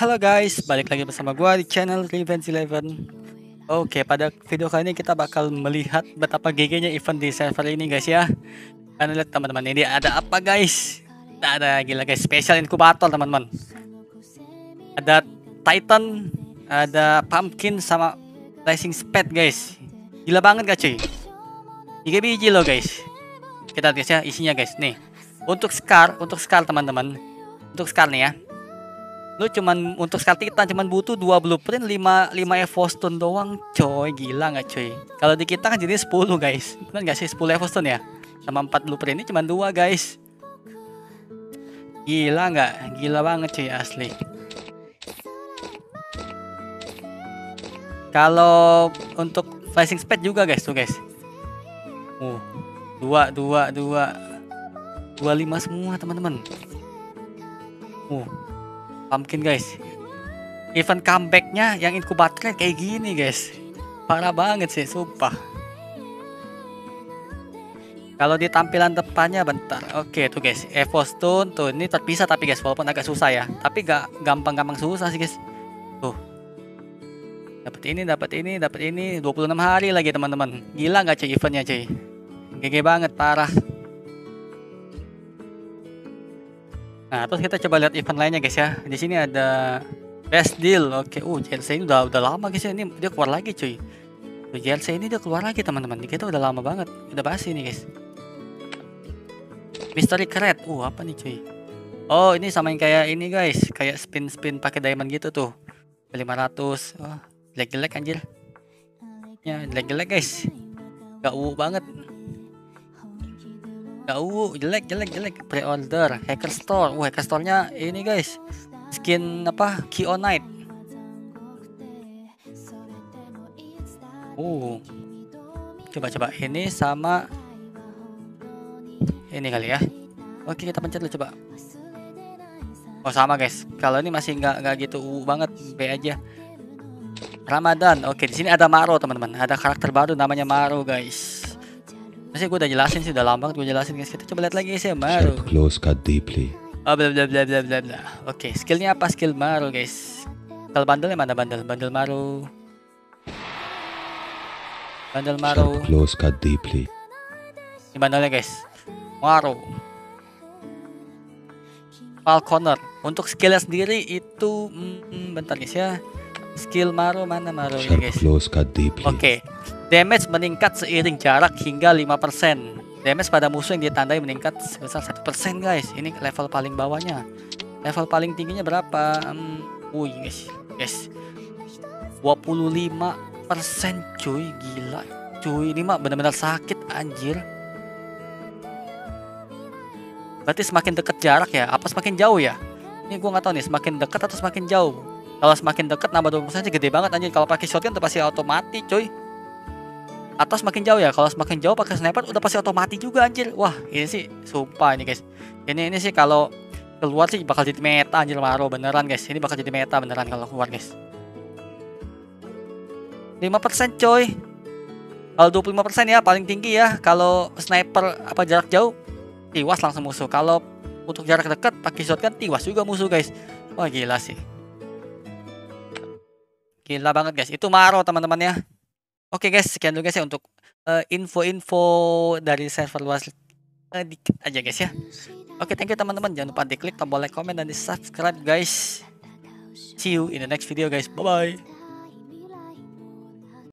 Halo guys, balik lagi bersama gua di channel Revenge Eleven. Oke, pada video kali ini kita bakal melihat betapa GG-nya event di server ini guys ya. Karena lihat teman-teman, ini ada apa guys? Nah, ada gila guys, special inkubator teman-teman. Ada Titan, ada Pumpkin sama Rising Spade guys. Gila banget gak cuy? 3 biji loh guys. Kita lihat guys ya isinya guys. Nih, untuk Scar teman-teman. Untuk Scar nih ya. Lu cuman untuk Scar Titan cuman butuh 2 blueprint 5 evo stone doang coy. Gila nggak cuy? Kalau di kita kan jadi 10 guys, bener nggak sih? 10 evo stone ya sama 4 blueprint, ini cuman 2 guys. Gila nggak? Gila banget cuy asli. Kalau untuk Rising Spade juga guys tuh guys, 25 semua teman-teman. Pumpkin guys, event comebacknya yang inkubatornya kayak gini guys, parah banget sih sumpah. Kalau di tampilan depannya bentar, oke tuh guys, evo stone tuh ini terpisah tapi guys, walaupun agak susah ya, tapi gak gampang-gampang susah sih guys. Tuh, dapat ini, 26 hari lagi teman-teman, gila nggak cuy eventnya cuy, GG banget parah. Nah, terus kita coba lihat event lainnya guys ya. Di sini ada best deal. Oke, JLC ini udah lama guys ya. Ini dia keluar lagi cuy. JLC ini dia keluar lagi teman-teman. Kita udah lama banget. Udah basi nih guys. Misteri keret. Apa nih cuy? Oh, ini sama yang kayak ini guys. Kayak spin-spin pakai diamond gitu tuh. 500. Oh, jelek-jelek anjir. Ya, jelek-jelek guys. Gak uwu banget. Jelek. Pre-order hacker store. Hacker store-nya ini guys, skin apa, Kionite. Coba ini sama ini kali ya. Oke, kita pencet dulu coba. Sama guys, kalau ini masih nggak gitu banget, B aja. Ramadan. Oke, di sini ada Maro teman-teman, ada karakter baru namanya Maro guys. Masih gue udah jelasin sih, udah lama banget gue jelasin guys. Kita coba lihat lagi guys ya, Maro. Oke, skillnya apa? Skill Maro guys. Kalau bundle mana bundle? Bundle Maro. Ini bundlenya guys, Maro Falconer. Untuk skillnya sendiri itu bentar guys ya. Skill Maro mana Maro-nya guys? Oke. Damage meningkat seiring jarak hingga 5%. Damage pada musuh yang ditandai meningkat sebesar 1% guys. Ini level paling bawahnya. Level paling tingginya berapa? Guys. 25% cuy, gila cuy. Ini mah benar-benar sakit anjir. Berarti semakin dekat jarak ya, apa semakin jauh ya? Ini gua nggak tahu nih, semakin dekat atau semakin jauh. Kalau semakin dekat nambah 20% gede banget anjir. Kalau pakai shotgun tuh pasti otomatis cuy. Atau semakin jauh ya, kalau semakin jauh pakai sniper udah pasti otomatis juga anjir. Wah, ini sih sumpah ini guys. Ini sih kalau keluar sih bakal jadi meta anjir, Maro beneran guys. Ini bakal jadi meta beneran kalau keluar guys. 5% coy. Kalau 25% ya paling tinggi ya. Kalau sniper apa jarak jauh tiwas langsung musuh. Kalau untuk jarak dekat pakai shotgun tiwas juga musuh guys. Wah, gila sih. Gila banget guys. Itu Maro teman-teman ya. Oke guys, sekian dulu guys ya untuk info-info dari server luas dikit aja guys ya. Oke, thank you teman-teman. Jangan lupa di klik tombol like, comment, dan di subscribe guys. See you in the next video guys. Bye-bye.